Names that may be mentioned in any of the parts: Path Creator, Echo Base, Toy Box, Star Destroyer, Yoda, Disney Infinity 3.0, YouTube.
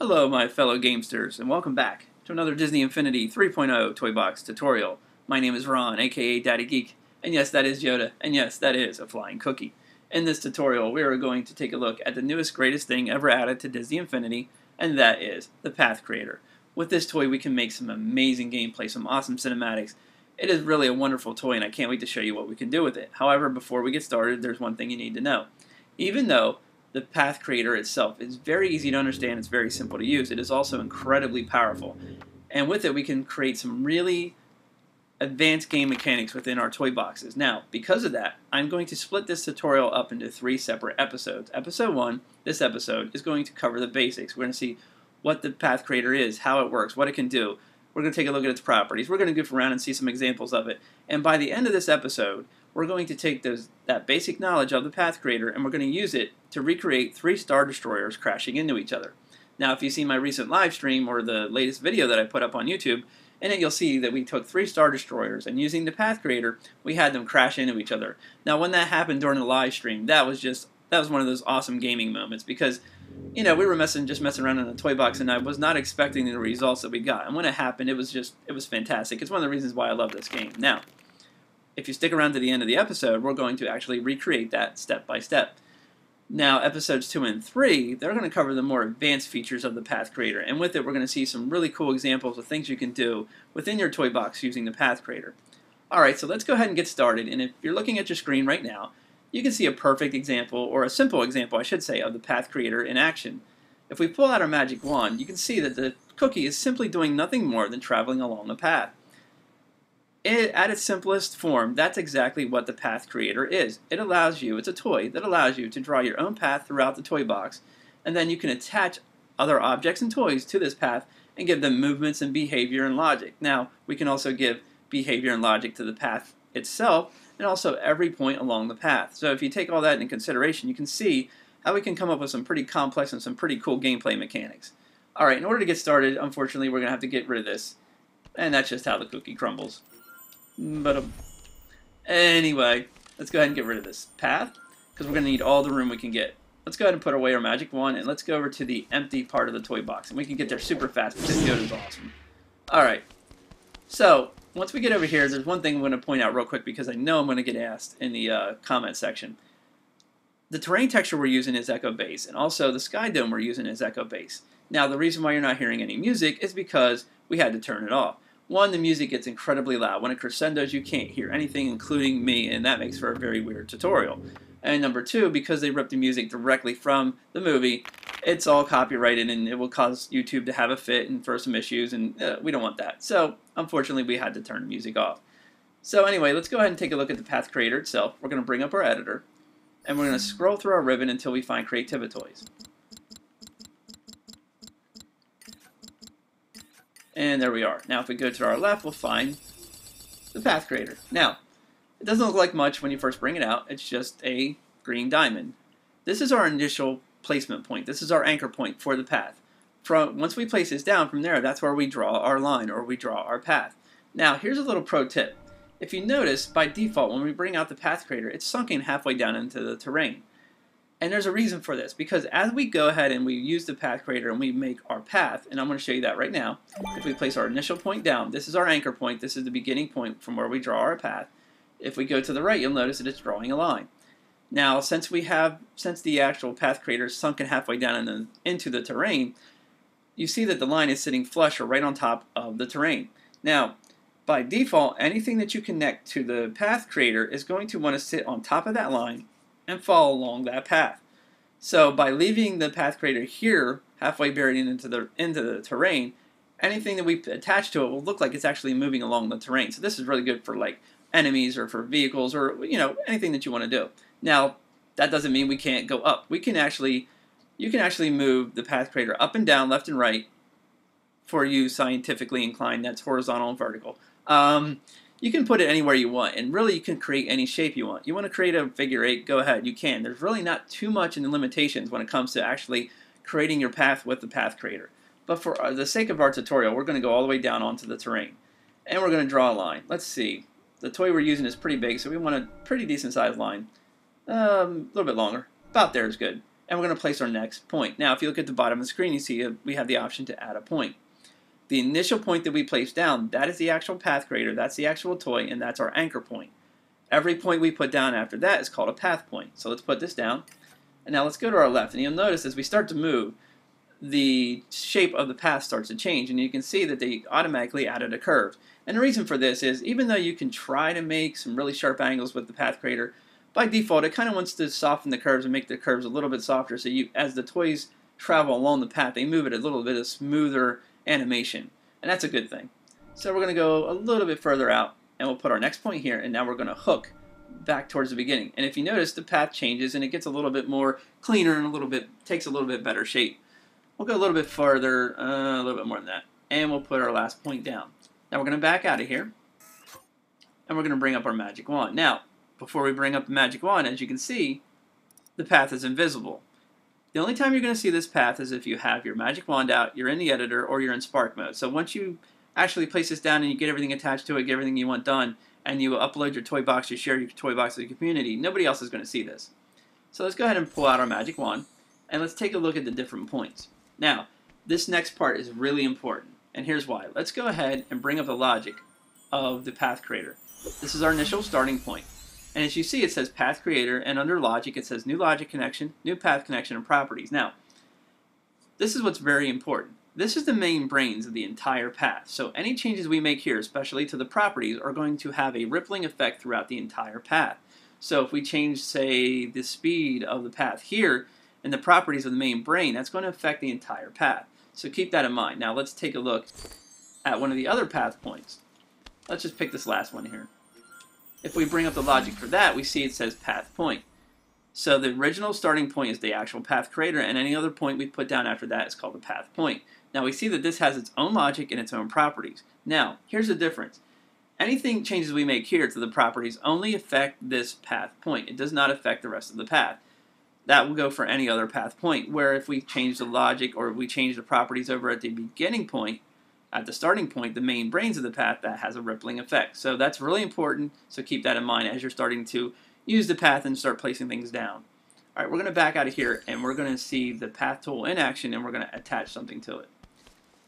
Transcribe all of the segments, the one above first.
Hello my fellow gamesters, and welcome back to another Disney Infinity 3.0 Toy Box tutorial. My name is Ron, aka Daddy Geek, and yes, that is Yoda, and yes, that is a flying cookie. In this tutorial, we are going to take a look at the newest, greatest thing ever added to Disney Infinity, and that is the Path Creator. With this toy, we can make some amazing gameplay, some awesome cinematics. It is really a wonderful toy, and I can't wait to show you what we can do with it. However, before we get started, there's one thing you need to know. Even though the Path Creator itself is very easy to understand, it's very simple to use, it is also incredibly powerful. And with it, we can create some really advanced game mechanics within our toy boxes. Now, because of that, I'm going to split this tutorial up into three separate episodes. Episode 1, this episode, is going to cover the basics. We're going to see what the Path Creator is, how it works, what it can do. We're going to take a look at its properties. We're going to goof around and see some examples of it. And by the end of this episode, we're going to take that basic knowledge of the Path Creator, and we're going to use it to recreate 3 Star Destroyers crashing into each other. Now, if you've seen my recent live stream or the latest video that I put up on YouTube, in it you'll see that we took 3 Star Destroyers, and using the Path Creator, we had them crash into each other. Now, when that happened during the live stream, that was one of those awesome gaming moments, because you know, we were just messing around in the toy box, and I was not expecting the results that we got. And when it happened, it was fantastic. It's one of the reasons why I love this game. Now, if you stick around to the end of the episode, we're going to actually recreate that step by step. Now, episodes 2 and 3, they're going to cover the more advanced features of the Path Creator, and with it, we're going to see some really cool examples of things you can do within your toy box using the Path Creator. All right, so let's go ahead and get started. And if you're looking at your screen right now, you can see a perfect example, or a simple example, I should say, of the Path Creator in action. If we pull out our magic wand, you can see that the cookie is simply doing nothing more than traveling along the path. At its simplest form, that's exactly what the Path Creator is. It's a toy that allows you to draw your own path throughout the toy box, and then you can attach other objects and toys to this path and give them movements and behavior and logic. Now, we can also give behavior and logic to the path itself, and also every point along the path. So if you take all that into consideration, you can see how we can come up with some pretty complex and some pretty cool gameplay mechanics. Alright, in order to get started, unfortunately, we're going to have to get rid of this. And that's just how the cookie crumbles. But anyway, let's go ahead and get rid of this path, because we're going to need all the room we can get. Let's go ahead and put away our magic wand, and let's go over to the empty part of the toy box. And we can get there super fast, because this Yoda's awesome. Alright, so once we get over here, there's one thing I'm going to point out real quick, because I know I'm going to get asked in the comment section. The terrain texture we're using is Echo Base, and also the sky dome we're using is Echo Base. Now, the reason why you're not hearing any music is because we had to turn it off. One, the music gets incredibly loud. When it crescendos, you can't hear anything, including me, and that makes for a very weird tutorial. And number 2, because they ripped the music directly from the movie, it's all copyrighted, and it will cause YouTube to have a fit and throw some issues, and we don't want that. So, unfortunately, we had to turn the music off. So anyway, let's go ahead and take a look at the Path Creator itself. We're going to bring up our editor, and we're going to scroll through our ribbon until we find Creativity Toys. And there we are. Now, if we go to our left, we'll find the Path Creator. Now, it doesn't look like much when you first bring it out. It's just a green diamond. This is our initial placement point. This is our anchor point for the path. Once we place this down from there, that's where we draw our line, or we draw our path. Now, here's a little pro tip. If you notice, by default, when we bring out the Path Creator, it's sunken halfway down into the terrain. And there's a reason for this, because as we go ahead and we use the Path Creator and we make our path, and I'm going to show you that right now, if we place our initial point down, this is our anchor point, this is the beginning point from where we draw our path. If we go to the right, you'll notice that it's drawing a line. Now, since the actual Path Creator is sunken halfway down into the terrain, you see that the line is sitting flush or right on top of the terrain. Now, by default, anything that you connect to the Path Creator is going to want to sit on top of that line and follow along that path. So by leaving the Path Creator here, halfway buried into the terrain, anything that we attach to it will look like it's actually moving along the terrain. So this is really good for like enemies or for vehicles or anything that you want to do. Now, that doesn't mean we can't go up. You can actually move the Path Creator up and down, left and right, for you scientifically inclined, that's horizontal and vertical. You can put it anywhere you want, and really you can create any shape you want. You want to create a figure 8, go ahead, you can. There's really not too much in the limitations when it comes to actually creating your path with the Path Creator. But for the sake of our tutorial, we're going to go all the way down onto the terrain. And we're going to draw a line. Let's see. The toy we're using is pretty big, so we want a pretty decent sized line. A little bit longer. About there is good. and we're going to place our next point. Now if you look at the bottom of the screen, you see we have the option to add a point. The initial point that we place down, that is the actual path creator, that's the actual toy, and that's our anchor point. Every point we put down after that is called a path point. So let's put this down, and now let's go to our left, and you'll notice as we start to move, the shape of the path starts to change, and you can see that they automatically added a curve. And the reason for this is, even though you can try to make some really sharp angles with the path creator, by default it kind of wants to soften the curves and make the curves a little bit softer, so as the toys travel along the path, they move at a little bit of smoother animation, and that's a good thing. So we're going to go a little bit further out, and we'll put our next point here, and now we're going to hook back towards the beginning. And if you notice, the path changes, and it gets a little bit more cleaner and takes a little bit better shape. We'll go a little bit farther, a little bit more than that, and we'll put our last point down. Now we're going to back out of here, and we're going to bring up our magic wand. Now, before we bring up the magic wand, as you can see, the path is invisible. The only time you're going to see this path is if you have your magic wand out, you're in the editor, or you're in Spark mode. So once you actually place this down and you get everything attached to it, get everything you want done, and you upload your toy box, you share your toy box to the community, nobody else is going to see this. So let's go ahead and pull out our magic wand, and let's take a look at the different points. Now, this next part is really important, and here's why. Let's go ahead and bring up the logic of the path creator. This is our initial starting point. And as you see, it says Path Creator, and under Logic it says New Logic Connection, New Path Connection, and Properties. Now, this is what's very important. This is the main brains of the entire path, so any changes we make here, especially to the properties, are going to have a rippling effect throughout the entire path. So if we change, say, the speed of the path here, and the properties of the main brain, that's going to affect the entire path. So keep that in mind. Now let's take a look at one of the other path points. Let's just pick this last one here. If we bring up the logic for that, we see it says path point. So the original starting point is the actual path creator, and any other point we put down after that is called the path point. Now we see that this has its own logic and its own properties. Now, here's the difference. Anything changes we make here to the properties only affect this path point. It does not affect the rest of the path. That will go for any other path point, where if we change the logic or if we change the properties over at the beginning point, at the starting point, the main brains of the path, that has a rippling effect. So that's really important, so keep that in mind as you're starting to use the path and start placing things down. Alright, we're going to back out of here, and we're going to see the path tool in action, and we're going to attach something to it.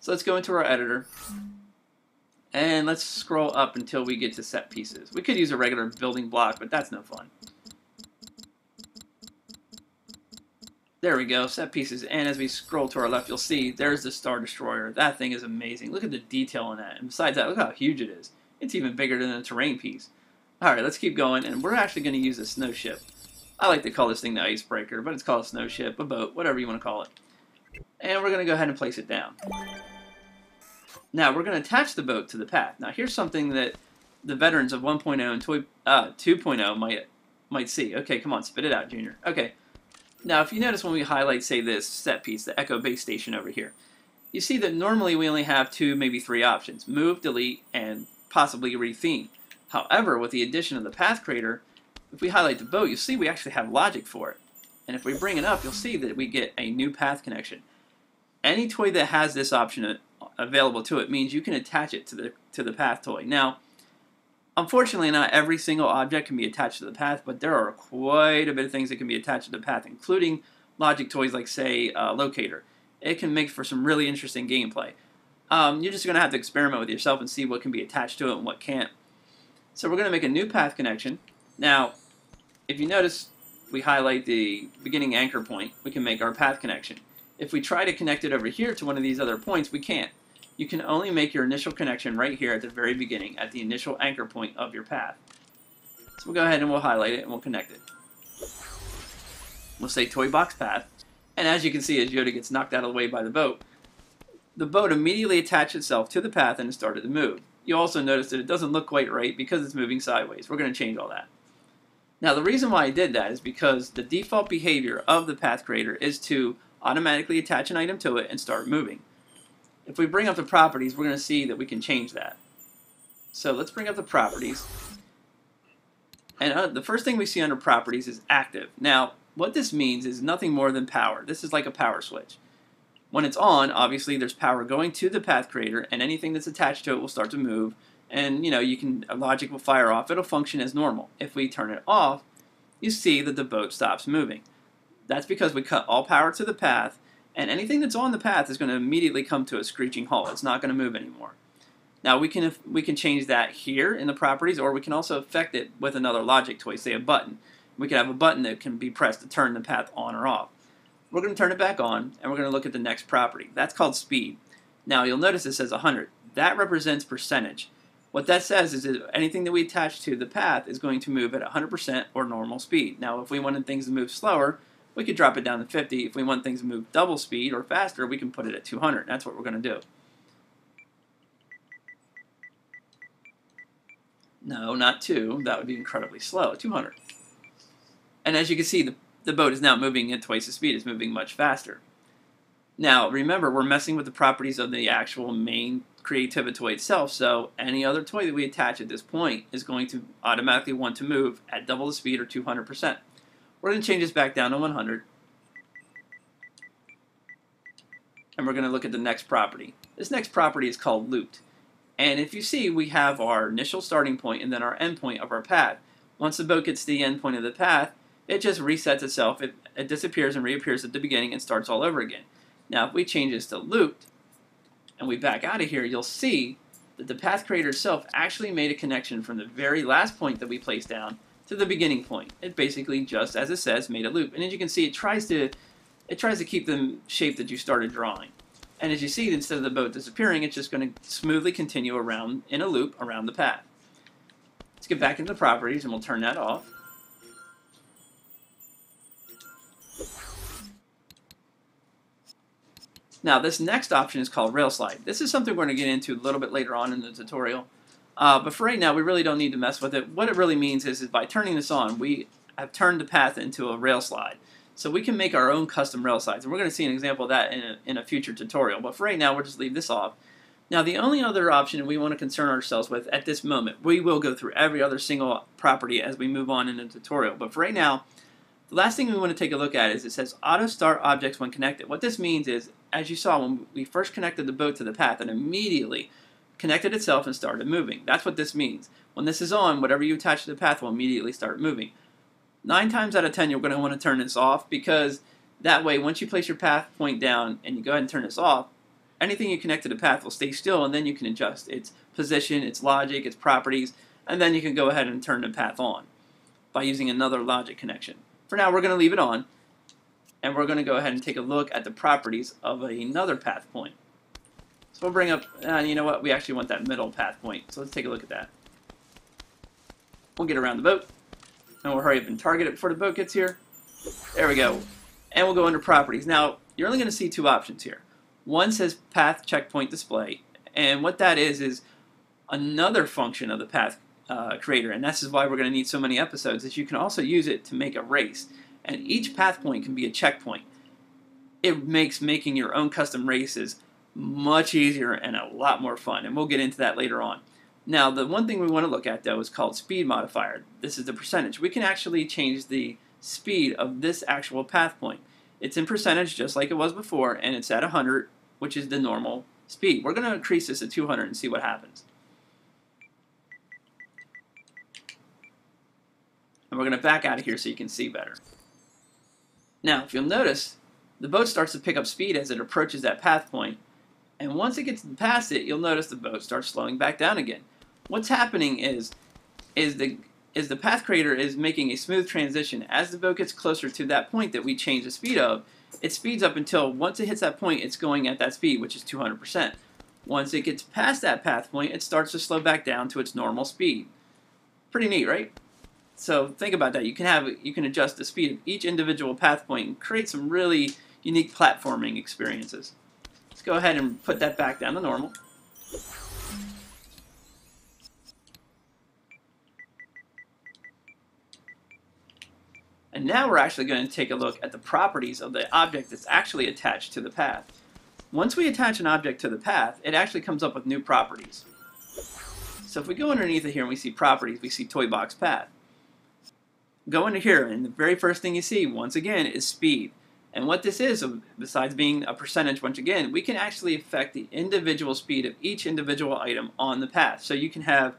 So let's go into our editor, and let's scroll up until we get to set pieces. We could use a regular building block, but that's no fun. There we go, set pieces, and as we scroll to our left, you'll see there's the Star Destroyer. That thing is amazing. Look at the detail on that, and besides that, look how huge it is. It's even bigger than a terrain piece. Alright, let's keep going, and we're actually going to use a snow ship. I like to call this thing the icebreaker, but it's called a snow ship, a boat, whatever you want to call it. And we're going to go ahead and place it down. Now, we're going to attach the boat to the path. Now, here's something that the veterans of 1.0 and 2.0 might see. Okay, come on, spit it out, Junior. Okay. Now, if you notice when we highlight, say, this set piece, the Echo Base Station over here, you see that normally we only have two, maybe three options: move, delete, and possibly retheme. However, with the addition of the Path Creator, if we highlight the boat, you'll see we actually have logic for it. And if we bring it up, you'll see that we get a new path connection. Any toy that has this option available to it means you can attach it to the path toy. Now, unfortunately, not every single object can be attached to the path, but there are quite a bit of things that can be attached to the path, including logic toys like, say, Locator. It can make for some really interesting gameplay. You're just going to have to experiment with yourself and see what can be attached to it and what can't. So we're going to make a new path connection. Now, if you notice, we highlight the beginning anchor point. We can make our path connection. If we try to connect it over here to one of these other points, we can't. You can only make your initial connection right here at the very beginning, at the initial anchor point of your path. So we'll go ahead and we'll highlight it and we'll connect it. We'll say Toy Box Path, and as you can see, as Yoda gets knocked out of the way by the boat immediately attached itself to the path and it started to move. You also notice that it doesn't look quite right because it's moving sideways. We're going to change all that. Now the reason why I did that is because the default behavior of the path creator is to automatically attach an item to it and start moving. If we bring up the properties, we're going to see that we can change that. So let's bring up the properties. And the first thing we see under properties is active. Now, what this means is nothing more than power. This is like a power switch. When it's on, obviously there's power going to the path creator, and anything that's attached to it will start to move. And, you know, logic will fire off. It'll function as normal. If we turn it off, you see that the boat stops moving. That's because we cut all power to the path, and anything that's on the path is going to immediately come to a screeching halt. It's not going to move anymore. Now we can change that here in the properties, or we can also affect it with another logic toy, say a button. We could have a button that can be pressed to turn the path on or off. We're going to turn it back on, and we're going to look at the next property. That's called speed. Now you'll notice it says 100. That represents percentage. What that says is that anything that we attach to the path is going to move at 100% or normal speed. Now if we wanted things to move slower, we could drop it down to 50. If we want things to move double speed or faster, we can put it at 200. That's what we're going to do. No, not 2. That would be incredibly slow. 200. And as you can see, the boat is now moving at twice the speed. It's moving much faster. Now, remember, we're messing with the properties of the actual main Creativa toy itself, so any other toy that we attach at this point is going to automatically want to move at double the speed or 200%. We're going to change this back down to 100. And we're going to look at the next property. This next property is called looped. And if you see, we have our initial starting point and then our end point of our path. Once the boat gets to the end point of the path, it just resets itself. It disappears and reappears at the beginning and starts all over again. Now if we change this to looped and we back out of here, you'll see that the path creator itself actually made a connection from the very last point that we placed down to the beginning point. It basically, just as it says, made a loop. And as you can see, it tries to keep the shape that you started drawing. And as you see, instead of the boat disappearing, it's just going to smoothly continue around in a loop around the path. Let's get back into the properties and we'll turn that off. Now this next option is called rail slide. This is something we're going to get into a little bit later on in the tutorial. But for right now, we really don't need to mess with it. What it really means is by turning this on, we have turned the path into a rail slide. So we can make our own custom rail slides, and we're going to see an example of that in a future tutorial. But for right now, we'll just leave this off. Now the only other option we want to concern ourselves with at this moment, we will go through every other single property as we move on in the tutorial. But for right now, the last thing we want to take a look at is it says auto start objects when connected. What this means is, as you saw when we first connected the boat to the path, and immediately connected itself and started moving. That's what this means. When this is on, whatever you attach to the path will immediately start moving. 9 times out of 10 you're going to want to turn this off, because that way once you place your path point down and you go ahead and turn this off, anything you connect to the path will stay still, and then you can adjust its position, its logic, its properties, and then you can go ahead and turn the path on by using another logic connection. For now we're going to leave it on, and we're going to go ahead and take a look at the properties of another path point. So we'll bring up, you know what, we actually want that middle path point, so let's take a look at that. We'll get around the boat. And we'll hurry up and target it before the boat gets here. There we go. And we'll go under properties. Now, you're only going to see two options here. One says path checkpoint display. And what that is another function of the path creator. And this is why we're going to need so many episodes, that you can also use it to make a race. And each path point can be a checkpoint. It makes making your own custom races much easier and a lot more fun. And we'll get into that later on. Now, the one thing we want to look at, though, is called speed modifier. This is the percentage. We can actually change the speed of this actual path point. It's in percentage, just like it was before, and it's at 100, which is the normal speed. We're going to increase this to 200 and see what happens. And we're going to back out of here so you can see better. Now, if you'll notice, the boat starts to pick up speed as it approaches that path point. And once it gets past it, you'll notice the boat starts slowing back down again. What's happening is the path creator is making a smooth transition. As the boat gets closer to that point that we change the speed of, it speeds up until once it hits that point, it's going at that speed, which is 200%. Once it gets past that path point, it starts to slow back down to its normal speed. Pretty neat, right? So think about that. You can adjust the speed of each individual path point and create some really unique platforming experiences. Let's go ahead and put that back down to normal. And now we're actually going to take a look at the properties of the object that's actually attached to the path. Once we attach an object to the path, it actually comes up with new properties. So if we go underneath it here and we see properties, we see Toy Box Path. Go into here and the very first thing you see, once again, is speed. And what this is, besides being a percentage once again, we can actually affect the individual speed of each individual item on the path. So you can have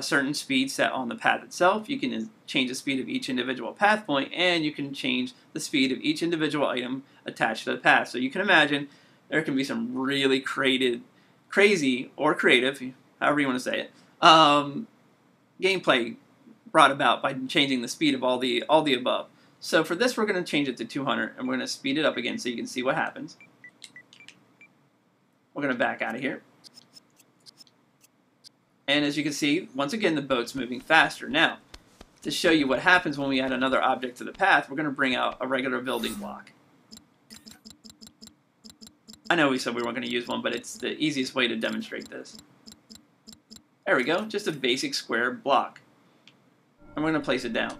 certain speed set on the path itself. You can change the speed of each individual path point, and you can change the speed of each individual item attached to the path. So you can imagine there can be some really crazy or creative, however you want to say it, gameplay brought about by changing the speed of all the above. So for this, we're going to change it to 200, and we're going to speed it up again so you can see what happens. We're going to back out of here. And as you can see, once again, the boat's moving faster. Now, to show you what happens when we add another object to the path, we're going to bring out a regular building block. I know we said we weren't going to use one, but it's the easiest way to demonstrate this. There we go, just a basic square block. And we're going to place it down.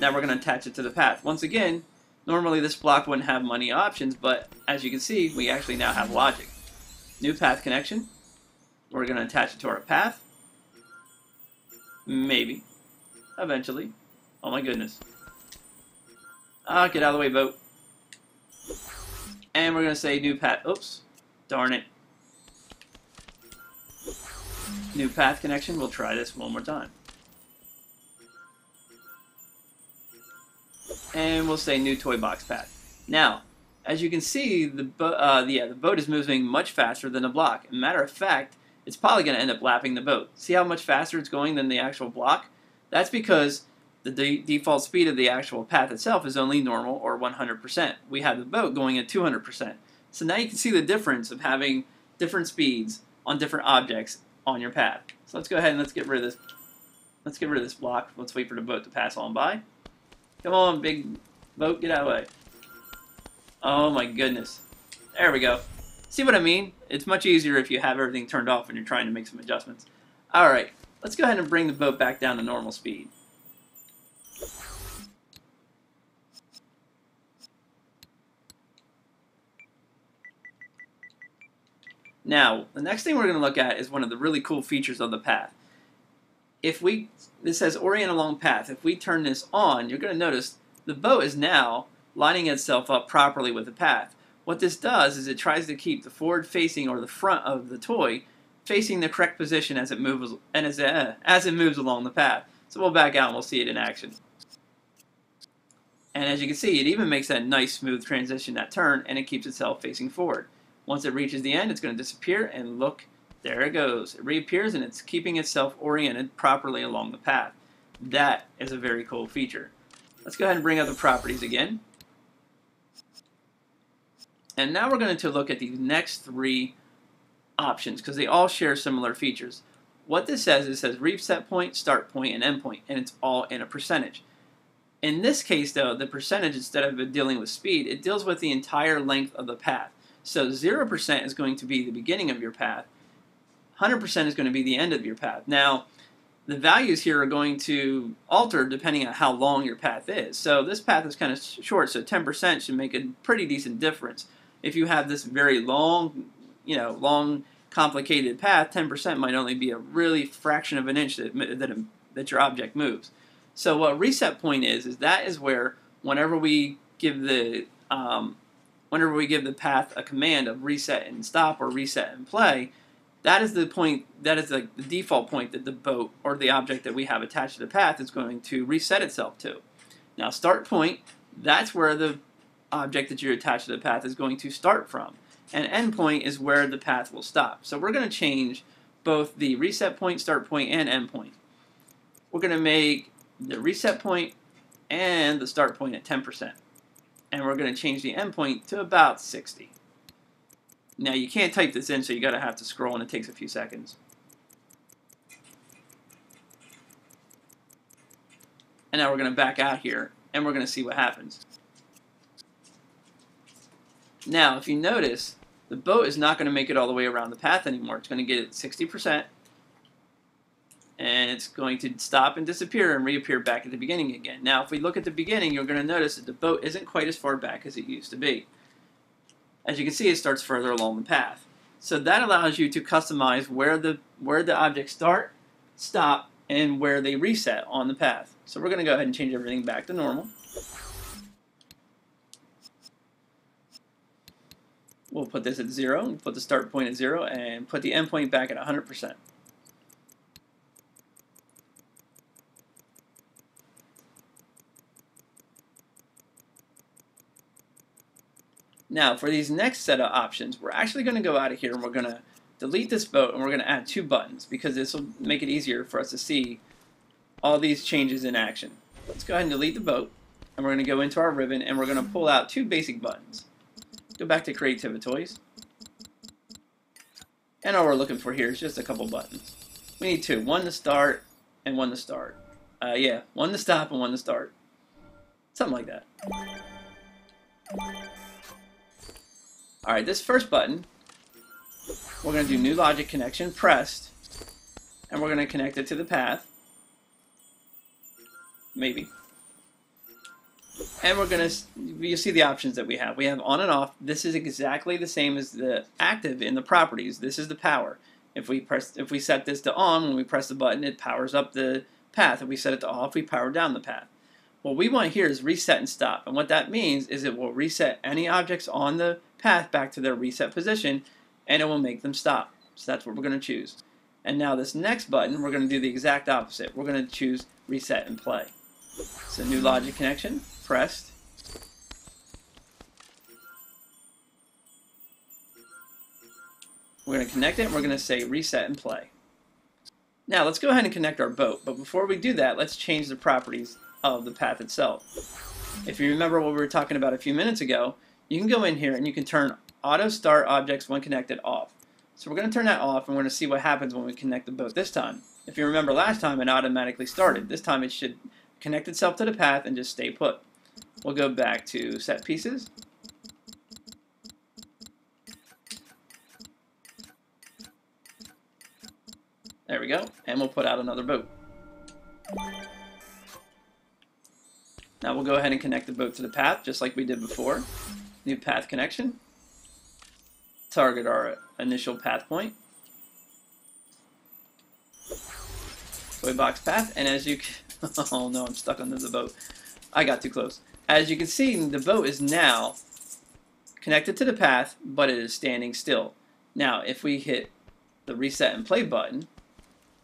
Now we're going to attach it to the path. Once again, normally this block wouldn't have many options, but as you can see, we actually now have logic. New path connection. We're going to attach it to our path. Maybe. Eventually. Oh my goodness. Ah, get out of the way, boat. And we're going to say new path. Oops. Darn it. New path connection. We'll try this one more time. And we'll say new toy box path. Now, as you can see, the boat is moving much faster than the block. As a matter of fact, it's probably going to end up lapping the boat. See how much faster it's going than the actual block? That's because the default speed of the actual path itself is only normal or 100%. We have the boat going at 200%. So now you can see the difference of having different speeds on different objects on your path. So let's go ahead and let's get rid of this block. Let's wait for the boat to pass on by. Come on, big boat, get out of the way. Oh my goodness. There we go. See what I mean? It's much easier if you have everything turned off when you're trying to make some adjustments. Alright, let's go ahead and bring the boat back down to normal speed. Now, the next thing we're going to look at is one of the really cool features of the path. This says orient along path. If we turn this on, you're going to notice the boat is now lining itself up properly with the path. What this does is it tries to keep the forward facing or the front of the toy facing the correct position as it moves along the path. So we'll back out and we'll see it in action. And as you can see, it even makes that nice smooth transition, that turn, and it keeps itself facing forward. Once it reaches the end, it's going to disappear, and look, there it goes. It reappears and it's keeping itself oriented properly along the path. That is a very cool feature. Let's go ahead and bring up the properties again. And now we're going to look at the next three options because they all share similar features. What this says, it says reset point, start point, and end point, and it's all in a percentage. In this case, though, the percentage, instead of dealing with speed, it deals with the entire length of the path. So 0% is going to be the beginning of your path. 100% is going to be the end of your path. Now, the values here are going to alter depending on how long your path is. So this path is kind of short, so 10% should make a pretty decent difference. If you have this very long, long, complicated path, 10% might only be a really fraction of an inch that your object moves. So what reset point is that is where whenever we give the path a command of reset and stop or reset and play, that is the point. That is like the default point that the boat or the object that we have attached to the path is going to reset itself to. Now, start point. That's where the object that you're attached to the path is going to start from. And end point is where the path will stop. So we're going to change both the reset point, start point, and end point. We're going to make the reset point and the start point at 10%. And we're going to change the end point to about 60. Now you can't type this in, so you gotta have to scroll and it takes a few seconds. And now we're gonna back out here and we're gonna see what happens. Now, if you notice, the boat is not gonna make it all the way around the path anymore. It's gonna get it 60% and it's going to stop and disappear and reappear back at the beginning again. Now, if we look at the beginning, you're gonna notice that the boat isn't quite as far back as it used to be. As you can see, it starts further along the path. So that allows you to customize where the objects start, stop, and where they reset on the path. So we're going to go ahead and change everything back to normal. We'll put this at 0, put the start point at 0, and put the end point back at 100%. Now for these next set of options, we're actually going to go out of here and we're going to delete this boat and we're going to add two buttons because this will make it easier for us to see all these changes in action. Let's go ahead and delete the boat and we're going to go into our ribbon and we're going to pull out two basic buttons. Go back to Creativa Toys. And all we're looking for here is just a couple buttons. We need two, one to start and one to start. Yeah, one to stop and one to start. Something like that. Alright, this first button, we're going to do new logic connection, pressed, and we're going to connect it to the path. Maybe. And we're going to, you see the options that we have. We have on and off. This is exactly the same as the active in the properties. This is the power. If we set this to on, when we press the button, it powers up the path. If we set it to off, we power down the path. What we want here is reset and stop. And what that means is it will reset any objects on the path back to their reset position, and it will make them stop. So that's what we're going to choose. And now this next button, we're going to do the exact opposite. We're going to choose reset and play. So new logic connection. Pressed, we're going to connect it and we're going to say reset and play. Now let's go ahead and connect our boat, but before we do that, let's change the properties of the path itself. If you remember what we were talking about a few minutes ago, you can go in here and you can turn auto start objects when connected off. So we're going to turn that off and we're going to see what happens when we connect the boat this time. If you remember last time, it automatically started. This time it should connect itself to the path and just stay put. We'll go back to set pieces. There we go, and we'll put out another boat. Now we'll go ahead and connect the boat to the path just like we did before. New path connection. Target our initial path point. Toy box path, and as you can, oh no, I'm stuck under the boat. I got too close. As you can see, the boat is now connected to the path, but it is standing still. Now, if we hit the reset and play button,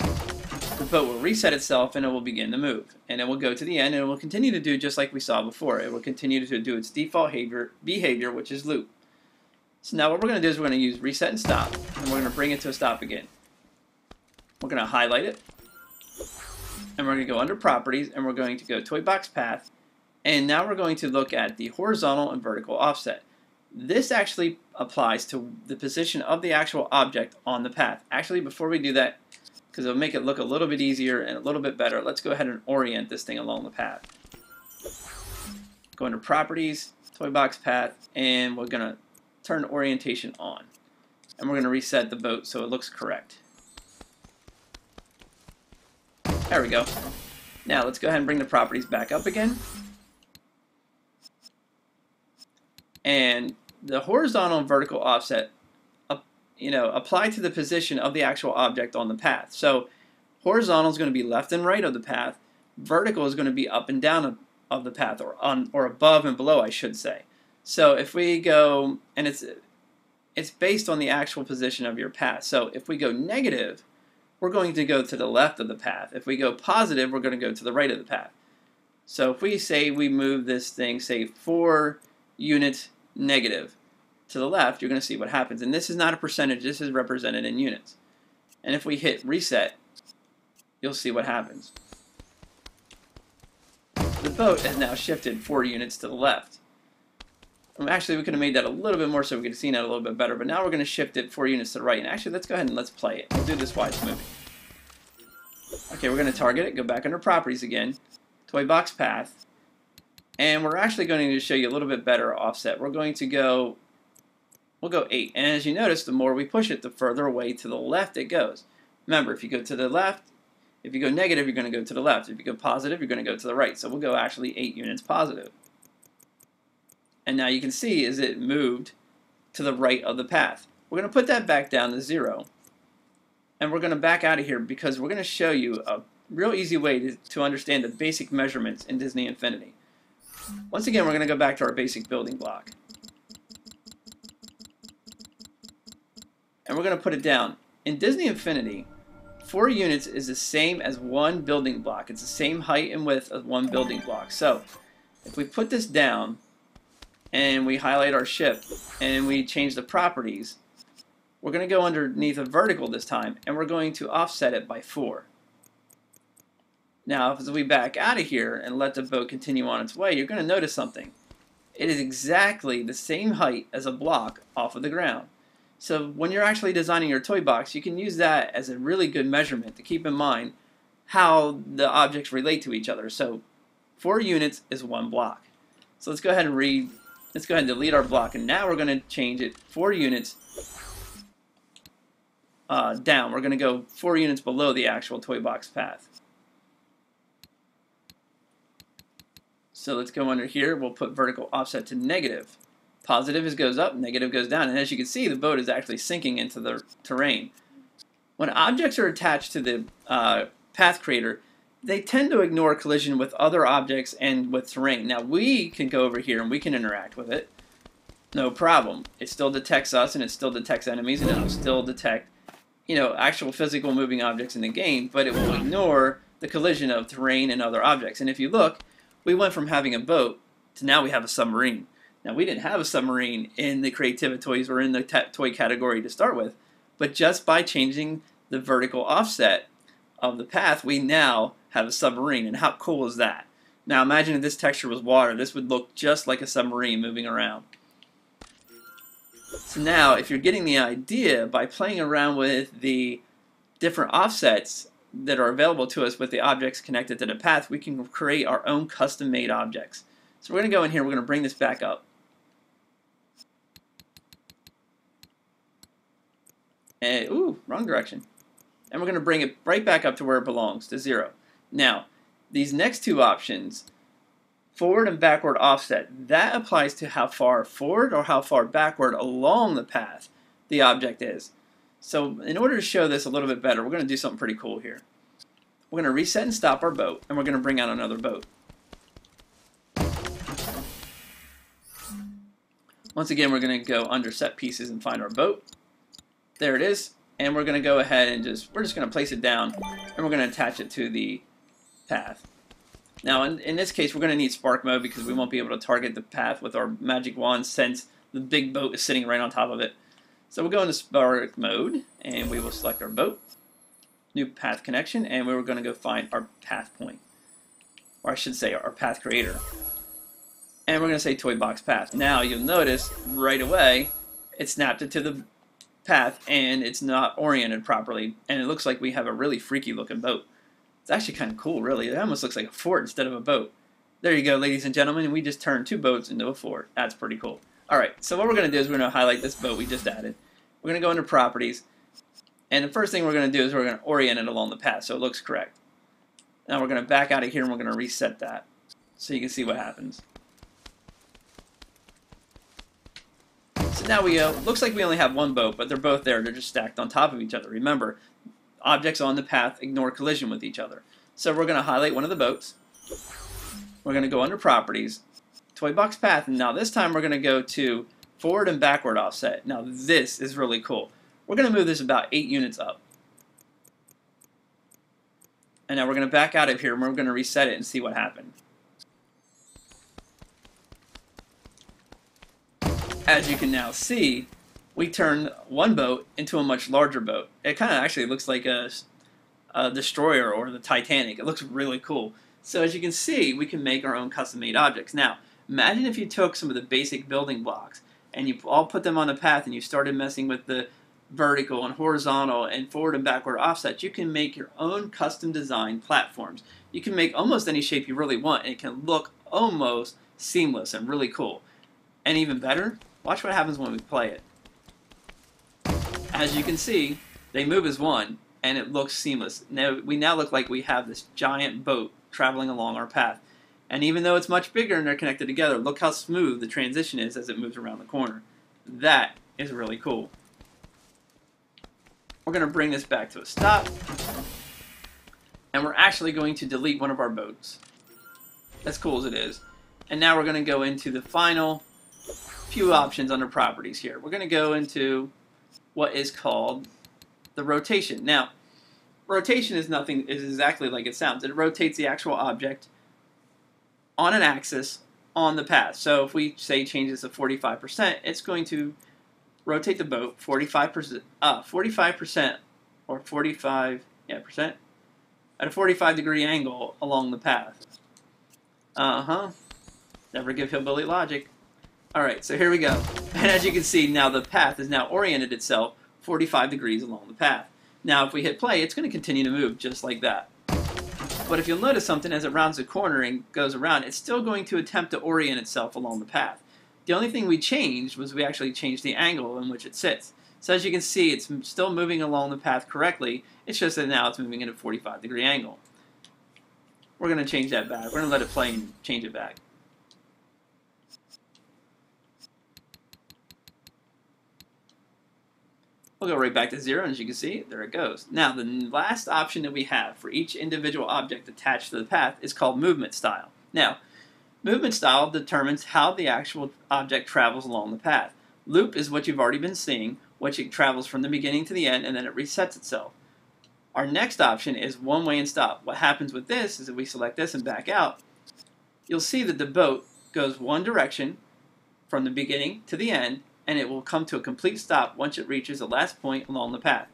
the boat will reset itself and it will begin to move. And it will go to the end and it will continue to do just like we saw before. It will continue to do its default behavior, which is loop. So now what we're going to do is we're going to use reset and stop. And we're going to bring it to a stop again. We're going to highlight it. And we're going to go under properties and we're going to go Toy Box Path. And now we're going to look at the horizontal and vertical offset. This actually applies to the position of the actual object on the path. Actually, before we do that, because it'll make it look a little bit easier and a little bit better, let's go ahead and orient this thing along the path. Go into Properties, Toy Box Path, and we're going to turn orientation on. And we're going to reset the boat so it looks correct. There we go. Now let's go ahead and bring the properties back up again. And the horizontal and vertical offset, apply to the position of the actual object on the path. So horizontal is going to be left and right of the path. Vertical is going to be up and down of the path, or above and below, I should say. So if we go, and it's based on the actual position of your path. So if we go negative, we're going to go to the left of the path. If we go positive, we're going to go to the right of the path. So if we say we move this thing, say 4 units negative to the left, you're going to see what happens. And this is not a percentage, this is represented in units. And if we hit reset, you'll see what happens. The boat has now shifted 4 units to the left. And actually, we could have made that a little bit more so we could have seen that a little bit better, but now we're going to shift it 4 units to the right. And actually, let's go ahead and let's play it. We'll do this while it's moving. Okay, we're going to target it, go back under properties again, Toy Box Path. And we're actually going to show you a little bit better offset. We're going to go, we'll go 8. And as you notice, the more we push it, the further away to the left it goes. Remember, if you go to the left, if you go negative, you're going to go to the left. If you go positive, you're going to go to the right. So we'll go actually 8 units positive. And now you can see is it moved to the right of the path. We're going to put that back down to 0. And we're going to back out of here because we're going to show you a real easy way to understand the basic measurements in Disney Infinity. Once again, we're going to go back to our basic building block. And we're going to put it down. In Disney Infinity, 4 units is the same as one building block. It's the same height and width of one building block. So if we put this down, and we highlight our ship and we change the properties. We're going to go underneath a vertical this time, and we're going to offset it by 4. Now, as we back out of here and let the boat continue on its way, you're going to notice something. It is exactly the same height as a block off of the ground. So when you're actually designing your toy box, you can use that as a really good measurement to keep in mind how the objects relate to each other. So 4 units is 1 block. So let's go ahead and delete our block, and now we're going to change it 4 units down. We're going to go 4 units below the actual toy box path. So let's go under here, we'll put vertical offset to negative. Positive is goes up, negative goes down, and as you can see, the boat is actually sinking into the terrain. When objects are attached to the Path Creator, they tend to ignore collision with other objects and with terrain. Now we can go over here and we can interact with it, no problem. It still detects us and it still detects enemies and it'll still detect, you know, actual physical moving objects in the game, but it will ignore the collision of terrain and other objects. And if you look, we went from having a boat to now we have a submarine. Now, we didn't have a submarine in the Creativity Toys or in the toy category to start with, but just by changing the vertical offset of the path, we now have a submarine, and how cool is that? Now, imagine if this texture was water. This would look just like a submarine moving around. So now, if you're getting the idea, by playing around with the different offsets that are available to us with the objects connected to the path, we can create our own custom-made objects. So we're going to go in here, we're going to bring this back up. And, ooh, wrong direction. And we're going to bring it right back up to where it belongs, to 0. Now, these next two options, forward and backward offset, that applies to how far forward or how far backward along the path the object is. So in order to show this a little bit better, we're going to do something pretty cool here. We're going to reset and stop our boat, and we're going to bring out another boat. Once again, we're going to go under set pieces and find our boat. There it is. And we're going to go ahead and we're just going to place it down, and we're going to attach it to the path. Now in this case, we're going to need spark mode because we won't be able to target the path with our magic wand since the big boat is sitting right on top of it. So we'll go into spark mode, and we will select our boat, new path connection, and we're going to go find our path point, or I should say our path creator. And we're going to say toy box path. Now you'll notice right away it snapped it to the path, and it's not oriented properly, and it looks like we have a really freaky looking boat. It's actually kind of cool, really. It almost looks like a fort instead of a boat. There you go, ladies and gentlemen, and we just turned 2 boats into a fort. That's pretty cool. Alright, so what we're going to do is we're going to highlight this boat we just added. We're going to go into properties, and the first thing we're going to do is we're going to orient it along the path so it looks correct. Now we're going to back out of here and we're going to reset that so you can see what happens. So now looks like we only have 1 boat, but they're both there. They're just stacked on top of each other. Remember, objects on the path ignore collision with each other. So we're going to highlight one of the boats. We're going to go under properties, toy box path, and now this time we're going to go to forward and backward offset. Now this is really cool. We're going to move this about 8 units up, and now we're going to back out of here and we're going to reset it and see what happened. As you can now see, we turned 1 boat into a much larger boat. It kind of actually looks like a destroyer or the Titanic. It looks really cool. So as you can see, we can make our own custom-made objects. Now, imagine if you took some of the basic building blocks and you all put them on the path and you started messing with the vertical and horizontal and forward and backward offset. You can make your own custom designed platforms. You can make almost any shape you really want, and it can look almost seamless and really cool. And even better, watch what happens when we play it. As you can see, they move as one, and it looks seamless. Now, we now look like we have this giant boat traveling along our path. And even though it's much bigger and they're connected together, look how smooth the transition is as it moves around the corner. That is really cool. We're going to bring this back to a stop. And we're actually going to delete one of our boats. As cool as it is. And now we're going to go into the final few options under properties here. We're going to go into what is called the rotation. Now, rotation is exactly like it sounds. It rotates the actual object on an axis on the path. So if we say change this to 45%, it's going to rotate the boat 45% at a 45-degree angle along the path. Never give hillbilly logic. Alright, so here we go. And as you can see, now the path has now oriented itself 45 degrees along the path. Now if we hit play, it's going to continue to move just like that. But if you'll notice something, as it rounds the corner and goes around, it's still going to attempt to orient itself along the path. The only thing we changed was we actually changed the angle in which it sits. So as you can see, it's still moving along the path correctly, it's just that now it's moving at a 45-degree angle. We're going to change that back. We're going to let it play and change it back. We'll go right back to 0, and as you can see, there it goes. Now, the last option that we have for each individual object attached to the path is called movement style. Now, movement style determines how the actual object travels along the path. Loop is what you've already been seeing, which it travels from the beginning to the end, and then it resets itself. Our next option is one way and stop. What happens with this is if we select this and back out, you'll see that the boat goes one direction from the beginning to the end, and it will come to a complete stop once it reaches the last point along the path.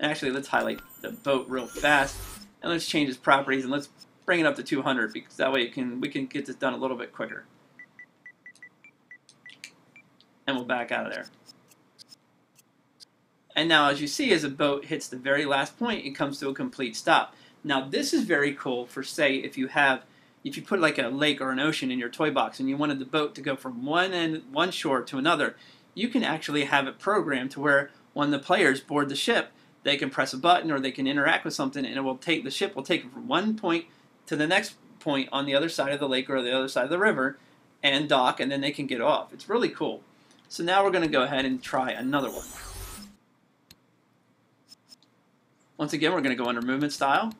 And actually, let's highlight the boat real fast, and let's change its properties, and let's bring it up to 200, because that way we can get this done a little bit quicker. And we'll back out of there. And now, as you see, as a boat hits the very last point, it comes to a complete stop. Now, this is very cool for, say, if you put like a lake or an ocean in your toy box, and you wanted the boat to go from one shore to another. You can actually have it programmed to where when the players board the ship, they can press a button or they can interact with something, and it will take, the ship will take it from one point to the next point on the other side of the lake or the other side of the river and dock, and then they can get off. It's really cool. So now we're going to go ahead and try another one. Once again, we're going to go under movement style,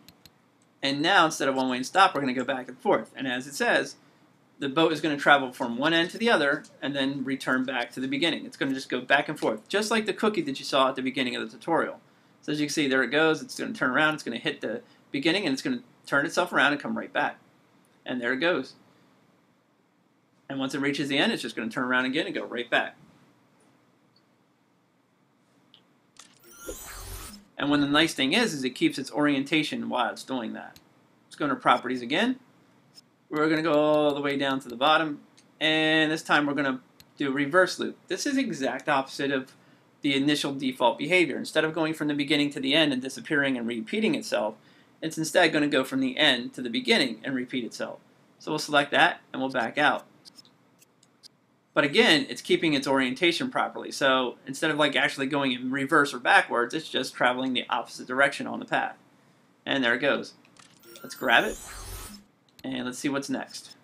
and now instead of one way and stop, we're going to go back and forth, and as it says, the boat is going to travel from one end to the other and then return back to the beginning. It's going to just go back and forth, just like the cookie that you saw at the beginning of the tutorial. So as you can see, there it goes. It's going to turn around, it's going to hit the beginning, and it's going to turn itself around and come right back. And there it goes. And once it reaches the end, it's just going to turn around again and go right back. And when the nice thing is it keeps its orientation while it's doing that. Let's go into properties again. We're going to go all the way down to the bottom, and this time we're going to do reverse loop. This is the exact opposite of the initial default behavior. Instead of going from the beginning to the end and disappearing and repeating itself, it's instead going to go from the end to the beginning and repeat itself. So we'll select that and we'll back out. But again, it's keeping its orientation properly. So instead of like actually going in reverse or backwards, it's just traveling the opposite direction on the path. And there it goes. Let's grab it. And let's see what's next.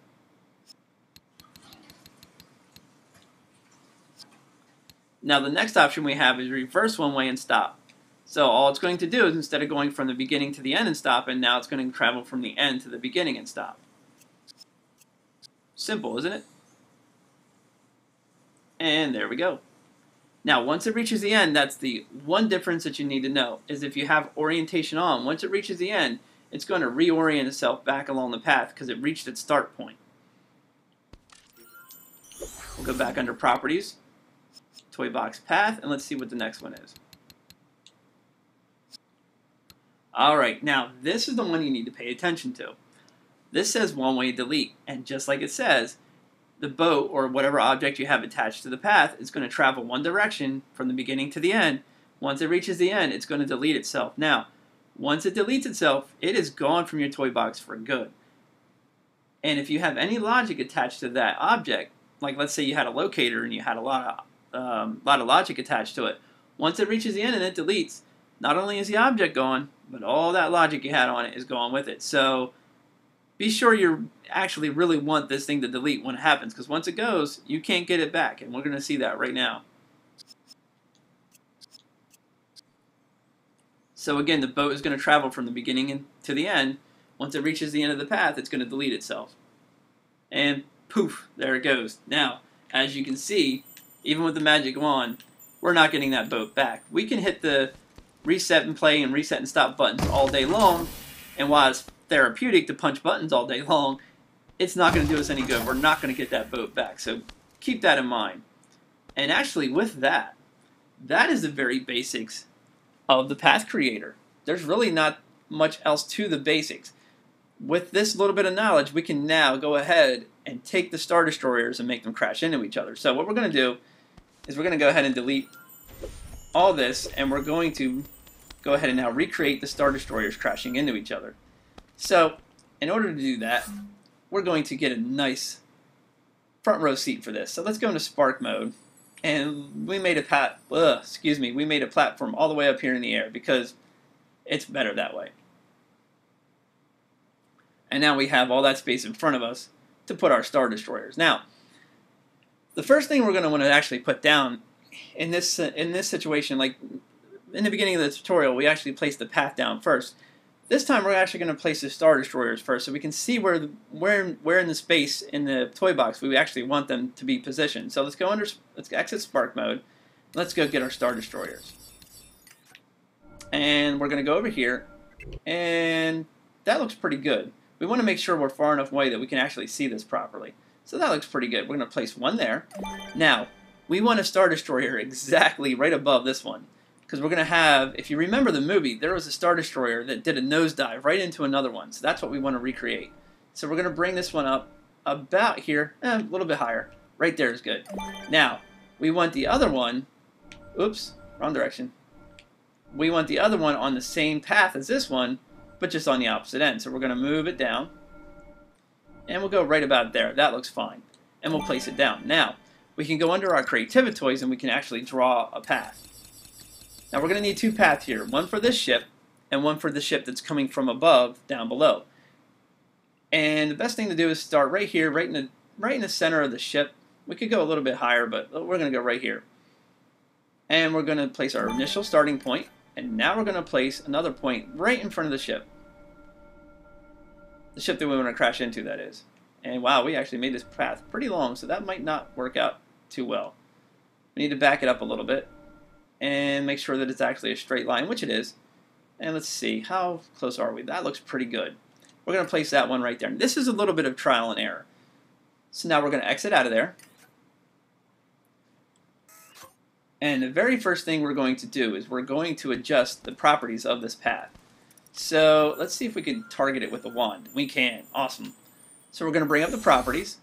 Now the next option we have is reverse one way and stop. So all it's going to do is instead of going from the beginning to the end and stop, and now it's going to travel from the end to the beginning and stop. Simple, isn't it? And there we go. Now once it reaches the end, that's the one difference that you need to know, is if you have orientation on, once it reaches the end, it's going to reorient itself back along the path because it reached its start point. We'll go back under Properties, Toy Box Path, and let's see what the next one is. Alright, now this is the one you need to pay attention to. This says one-way delete, and just like it says, the boat or whatever object you have attached to the path is going to travel one direction from the beginning to the end. Once it reaches the end, it's going to delete itself. Now, once it deletes itself, it is gone from your toy box for good. And if you have any logic attached to that object, like let's say you had a locator and you had a lot of logic attached to it, once it reaches the end and it deletes, not only is the object gone, but all that logic you had on it is gone with it. So be sure you actually really want this thing to delete when it happens, because once it goes, you can't get it back, and we're going to see that right now. So again, the boat is going to travel from the beginning to the end. Once it reaches the end of the path, it's going to delete itself. And poof, there it goes. Now, as you can see, even with the magic wand, we're not getting that boat back. We can hit the reset and play and reset and stop buttons all day long, and while it's therapeutic to punch buttons all day long, it's not going to do us any good. We're not going to get that boat back. So keep that in mind. And actually with that, that is the very basics of the Path Creator. There's really not much else to the basics. With this little bit of knowledge, we can now go ahead and take the Star Destroyers and make them crash into each other. So what we're going to do is we're going to go ahead and delete all this, and we're going to go ahead and now recreate the Star Destroyers crashing into each other. So in order to do that, we're going to get a nice front row seat for this. So let's go into Spark mode, and we made a platform all the way up here in the air because it's better that way. And now we have all that space in front of us to put our Star Destroyers. Now, the first thing we're going to want to actually put down in this situation, like in the beginning of the tutorial, we actually placed the path down first. This time we're actually going to place the Star Destroyers first so we can see where in the space in the toy box we actually want them to be positioned. So let's exit Spark mode. Let's go get our Star Destroyers. And we're going to go over here, and that looks pretty good. We want to make sure we're far enough away that we can actually see this properly. So that looks pretty good. We're going to place one there. Now, we want a Star Destroyer exactly right above this one, because we're going to have, if you remember the movie, there was a Star Destroyer that did a nosedive right into another one. So that's what we want to recreate. So we're going to bring this one up about here, a little bit higher. Right there is good. Now, we want the other one, oops, wrong direction. We want the other one on the same path as this one, but just on the opposite end. So we're going to move it down, and we'll go right about there. That looks fine. And we'll place it down. Now, we can go under our Creativity Toys, and we can actually draw a path. Now we're going to need two paths here, one for this ship and one for the ship that's coming from above down below. And the best thing to do is start right here, right in the center of the ship. We could go a little bit higher, but we're going to go right here. And we're going to place our initial starting point, and now we're going to place another point right in front of the ship. The ship that we want to crash into, that is. And wow, we actually made this path pretty long, so that might not work out too well. We need to back it up a little bit and make sure that it's actually a straight line, which it is. And let's see, how close are we? That looks pretty good. We're going to place that one right there. This is a little bit of trial and error. So now we're going to exit out of there. And the very first thing we're going to do is we're going to adjust the properties of this path. So let's see if we can target it with the wand. We can. Awesome. So we're going to bring up the properties.